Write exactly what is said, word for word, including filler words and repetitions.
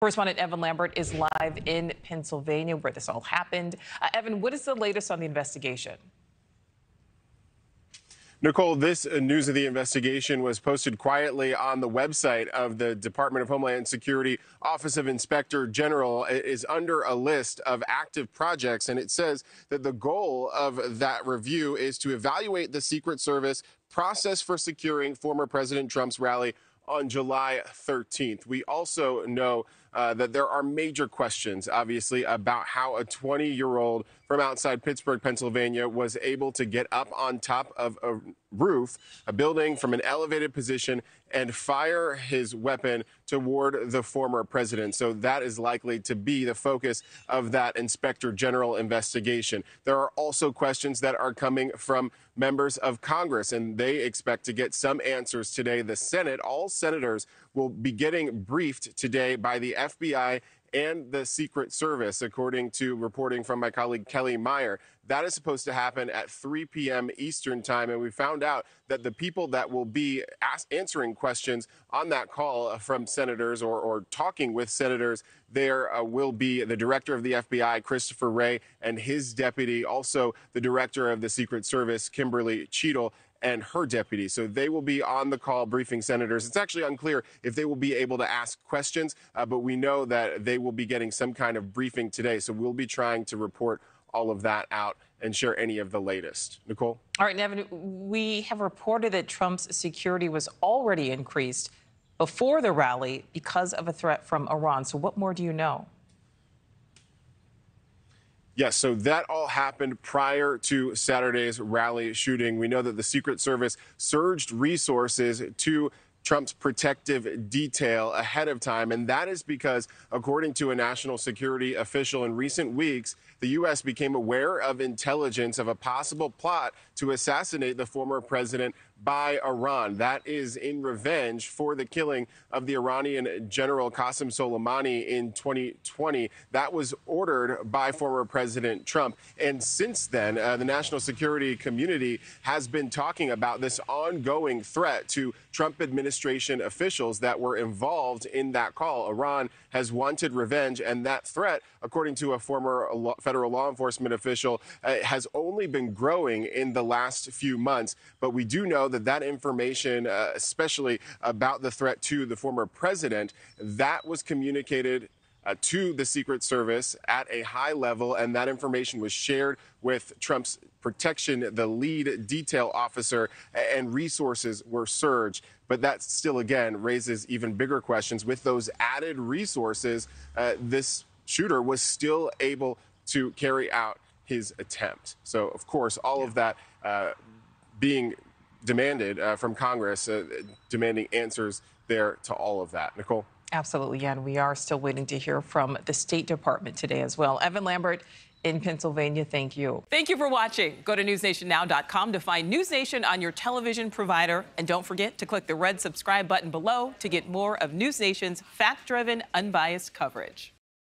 Correspondent Evan Lambert is live in Pennsylvania where this all happened. Uh, Evan, what is the latest on the investigation? Nicole, this news of the investigation was posted quietly on the website of the Department of Homeland Security. Office of Inspector General is under a list of active projects, and it says that the goal of that review is to evaluate the Secret Service process for securing former President Trump's rally on July thirteenth. We also know uh, that there are major questions, obviously, about how a twenty-year-old from outside Pittsburgh, Pennsylvania, was able to get up on top of a roof, a building, from an elevated position and fire his weapon toward the former president. So that is likely to be the focus of that Inspector General investigation. There are also questions that are coming from members of Congress, and they expect to get some answers today. The Senate, all senators, will be getting briefed today by the F B I and the Secret Service, according to reporting from my colleague Kelly Meyer. That is supposed to happen at three p m Eastern time, and we found out that the people that will be answering questions on that call from senators or, or talking with senators, there uh, will be the director of the F B I, Christopher Wray, and his deputy, also the director of the Secret Service, Kimberly Cheatle, and her deputy. So they will be on the call briefing senators. It's actually unclear if they will be able to ask questions, uh, but we know that they will be getting some kind of briefing today. So we'll be trying to report all of that out and share any of the latest. Nicole? All right, Evan, we have reported that Trump's security was already increased before the rally because of a threat from Iran. So what more do you know? Yes, so that all happened prior to Saturday's rally shooting. We know that the Secret Service surged resources to Trump's protective detail ahead of time, and that is because, according to a national security official, in recent weeks, the U S became aware of intelligence of a possible plot to assassinate the former president by Iran. That is in revenge for the killing of the Iranian general Qasem Soleimani in twenty twenty. That was ordered by former President Trump. And since then, uh, the national security community has been talking about this ongoing threat to Trump administration officials that were involved in that call. Iran has wanted revenge, and that threat, according to a former federal law enforcement official, uh, has only been growing in the last few months. But we do know that that information, uh, especially about the threat to the former president, that was communicated uh, to the Secret Service at a high level, and that information was shared with Trump's protection, the lead detail officer, and resources were surged. But that still, again, raises even bigger questions. With those added resources, uh, this shooter was still able to carry out his attempt. So, of course, all yeah. of that uh, being demanded uh, from Congress, uh, demanding answers there to all of that. Nicole? Absolutely, yeah, and we are still waiting to hear from the State Department today as well. Evan Lambert in Pennsylvania, thank you. Thank you for watching. Go to news nation now dot com to find News Nation on your television provider. And don't forget to click the red subscribe button below to get more of News Nation's fact-driven, unbiased coverage.